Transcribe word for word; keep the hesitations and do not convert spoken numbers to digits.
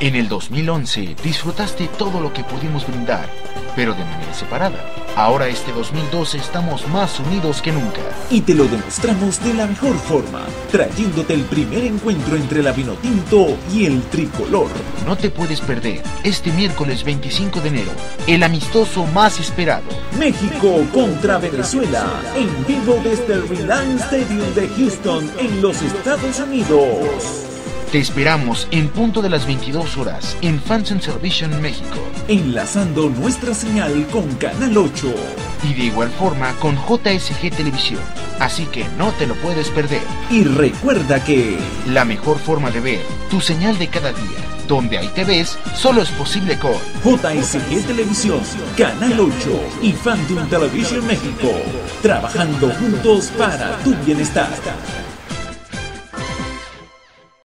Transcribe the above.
En el dos mil once disfrutaste todo lo que pudimos brindar, pero de manera separada. Ahora este dos mil doce estamos más unidos que nunca. Y te lo demostramos de la mejor forma, trayéndote el primer encuentro entre la Vinotinto y el Tricolor. No te puedes perder, este miércoles veinticinco de enero, el amistoso más esperado. México contra Venezuela, en vivo desde el Riland Stadium de Houston, en los Estados Unidos. Te esperamos en punto de las veintidós horas en Fantoon Television México, enlazando nuestra señal con Canal ocho. Y de igual forma con J S G Televisión, así que no te lo puedes perder. Y recuerda que la mejor forma de ver tu señal de cada día, donde ahí te ves, solo es posible con J S G Televisión, Canal ocho y Fantoon Television México, trabajando juntos para tu bienestar.